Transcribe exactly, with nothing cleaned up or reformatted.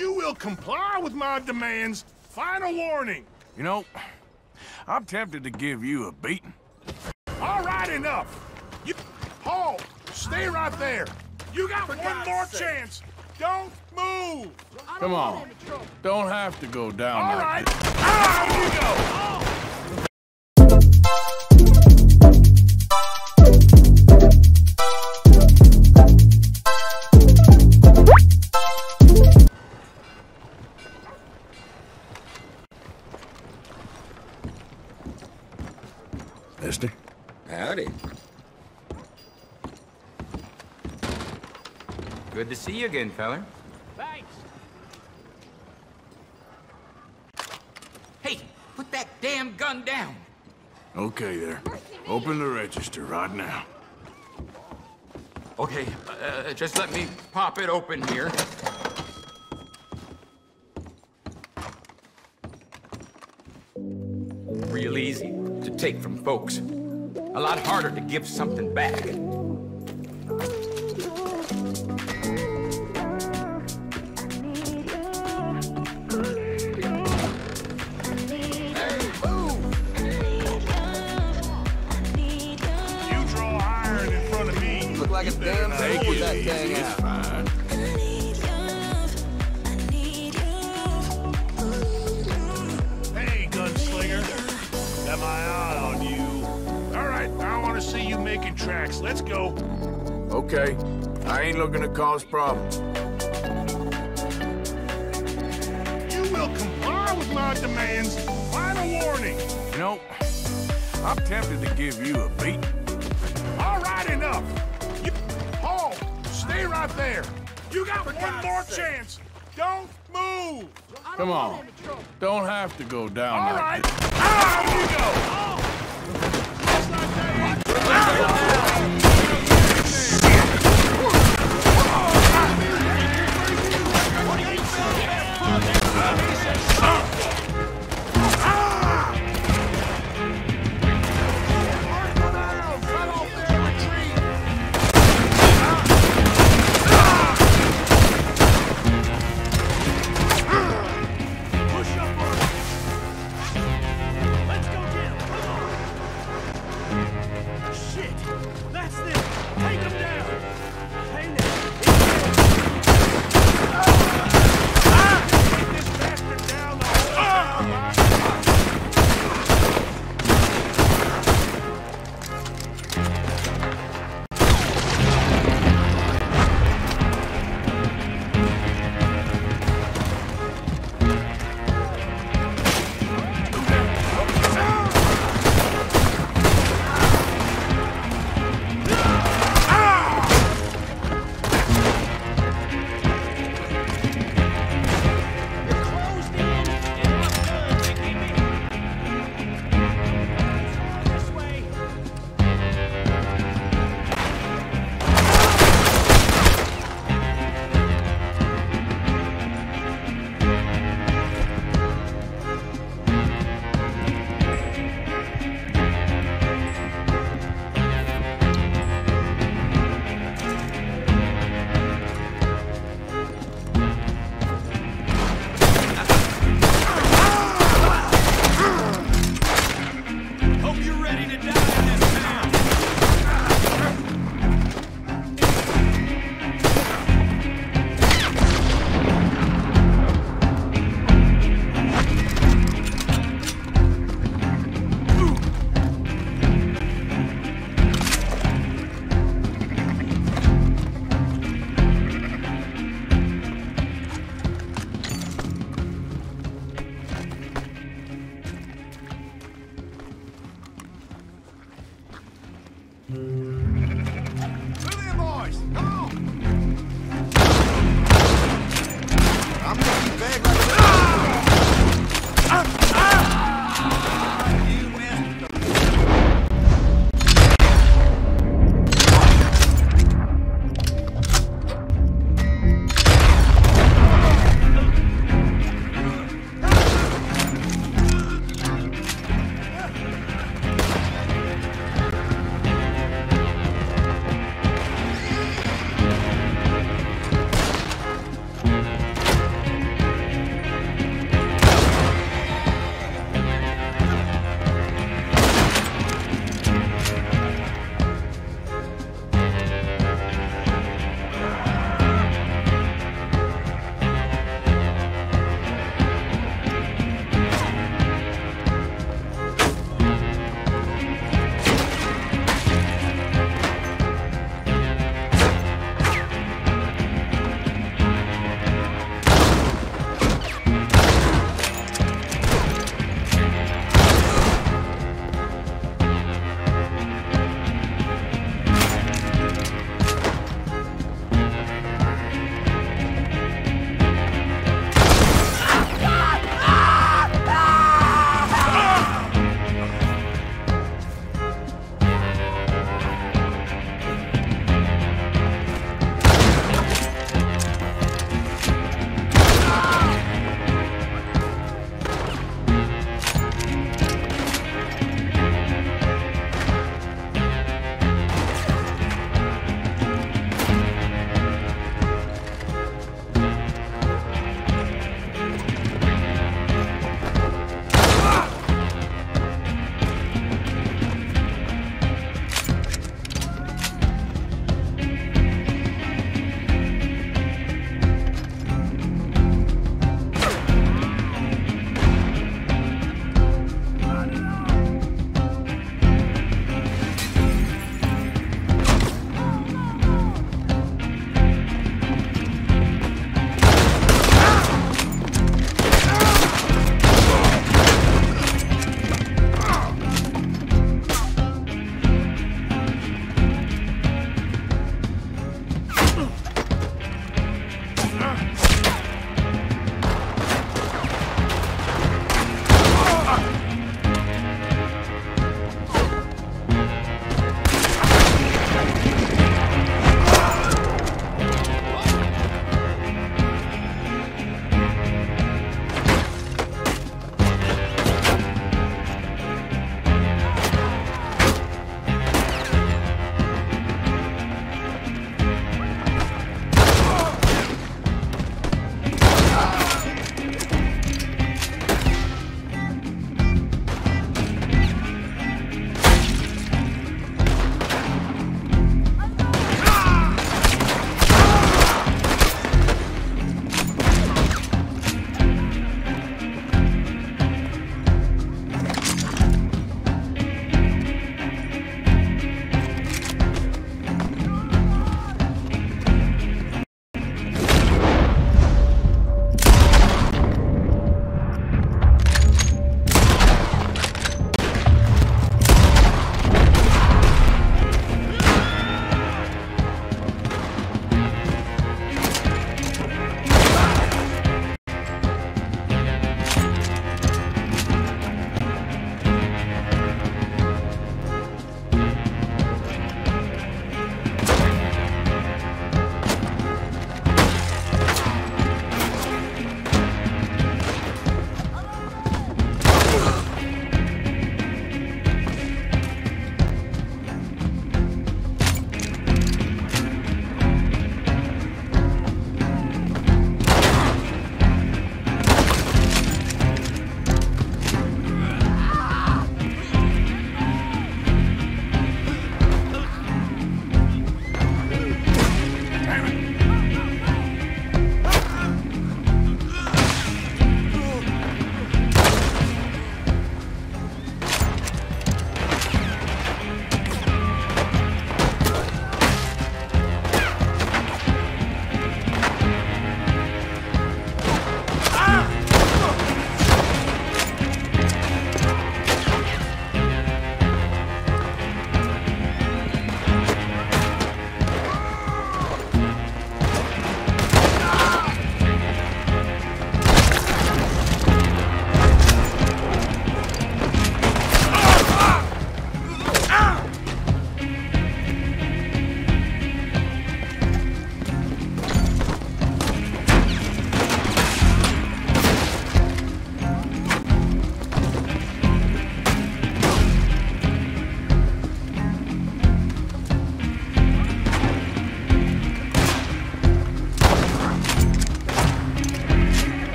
you will comply with my demands. Final warning. You know, I'm tempted to give you a beating. All right, enough. You, Paul, stay right there. You got For one God's more sake. chance. Don't move. Don't Come on. Don't have to go down. All right. Out you go. Mister? Howdy. Good to see you again, feller. Thanks. Hey, put that damn gun down. Okay, there. Open the register right now. Okay, uh, just let me pop it open here. Real easy to take from folks. A lot harder to give something back. Like a damn fool with that thing out. Fine. I need love, I need you. Hey, gunslinger. Am I out on you? All right, I want to see you making tracks. Let's go. Okay. I ain't looking to cause problems. You will comply with my demands. Final warning. You know, I'm tempted to give you a beat. All right, enough. Stay right there. You got For one God's more sake. chance. Don't move. Don't Come on. Don't have to go down. All right. Out you go. Oh. That's not